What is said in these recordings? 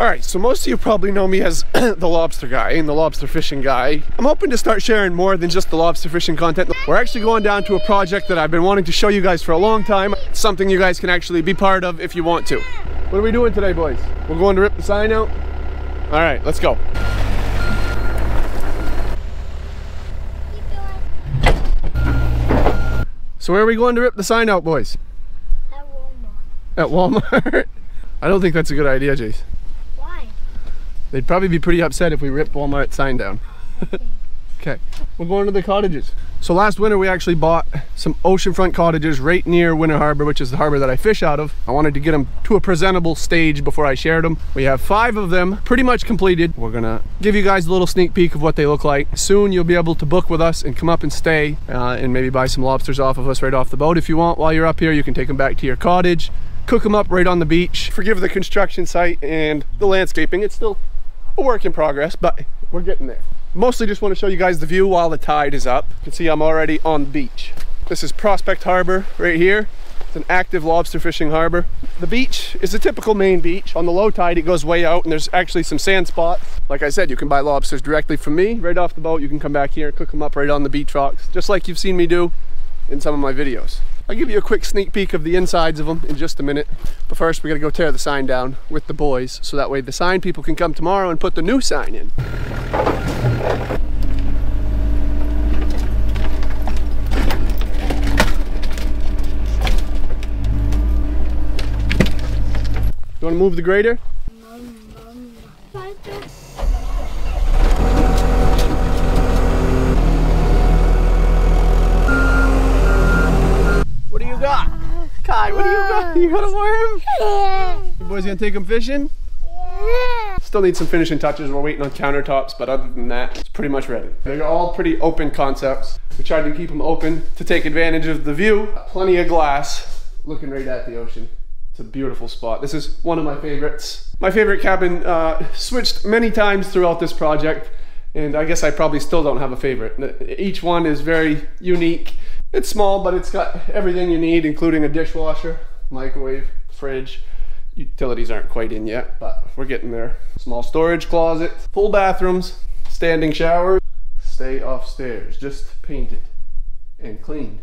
Alright, so most of you probably know me as the lobster guy and the lobster fishing guy. I'm hoping to start sharing more than just the lobster fishing content. We're actually going down to a project that I've been wanting to show you guys for a long time. It's something you guys can actually be part of if you want to. What are we doing today, boys? We're going to rip the sign out? Alright, let's go. So where are we going to rip the sign out, boys? At Walmart. At Walmart? I don't think that's a good idea, Jace. They'd probably be pretty upset if we ripped Walmart sign down. Okay, we're going to the cottages. So last winter we actually bought some oceanfront cottages right near Winter Harbor, which is the harbor that I fish out of. I wanted to get them to a presentable stage before I shared them. We have 5 of them pretty much completed. We're gonna give you guys a little sneak peek of what they look like. Soon you'll be able to book with us and come up and stay and maybe buy some lobsters off of us right off the boat if you want. While you're up here, you can take them back to your cottage, cook them up right on the beach. Forgive the construction site and the landscaping. It's still a work in progress, but we're getting there. Mostly just want to show you guys the view while the tide is up. You can see I'm already on the beach. This is Prospect Harbor right here. It's an active lobster fishing harbor. The beach is a typical Maine beach. On the low tide, it goes way out and there's actually some sand spots. Like I said, you can buy lobsters directly from me right off the boat. You can come back here and cook them up right on the beach rocks, just like you've seen me do in some of my videos. I'll give you a quick sneak peek of the insides of them in just a minute, but first we gotta go tear the sign down with the boys, so that way the sign people can come tomorrow and put the new sign in. You wanna move the grader? Kai, what do you got? You got a worm? Yeah. You boys gonna take them fishing? Yeah. Still need some finishing touches. We're waiting on countertops, but other than that, it's pretty much ready. They're all pretty open concepts. We tried to keep them open to take advantage of the view. Plenty of glass, looking right at the ocean. It's a beautiful spot. This is one of my favorites. My favorite cabin switched many times throughout this project, and I guess I probably still don't have a favorite. Each one is very unique. It's small, but it's got everything you need, including a dishwasher, microwave, fridge. Utilities aren't quite in yet, but we're getting there. Small storage closet, full bathrooms, standing shower. Stay off stairs, just painted and cleaned.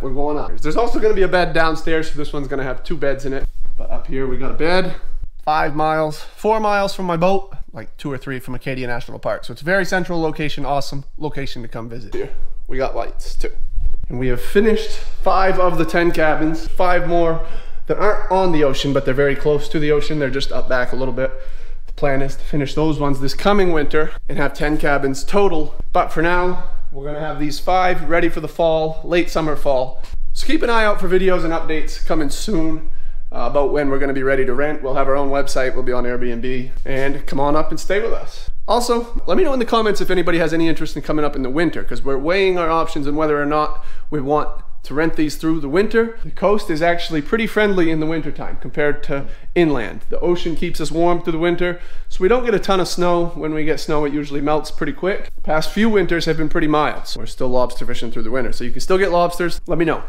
We're going up. There's also gonna be a bed downstairs, so this one's gonna have 2 beds in it. But up here we got a bed. 4 miles from my boat, like 2 or 3 from Acadia National Park. So it's a very central location, awesome location to come visit. Here, we got lights too. And we have finished 5 of the 10 cabins, 5 more that aren't on the ocean, but they're very close to the ocean. They're just up back a little bit. The plan is to finish those ones this coming winter and have 10 cabins total. But for now, we're gonna have these 5 ready for the fall, late summer, fall. So keep an eye out for videos and updates coming soon about when we're gonna be ready to rent. We'll have our own website, we'll be on Airbnb, and come on up and stay with us. Also, let me know in the comments if anybody has any interest in coming up in the winter, because we're weighing our options and whether or not we want to rent these through the winter. The coast is actually pretty friendly in the wintertime compared to inland. The ocean keeps us warm through the winter, so we don't get a ton of snow. When we get snow, it usually melts pretty quick. The past few winters have been pretty mild, so we're still lobster fishing through the winter. So you can still get lobsters. Let me know.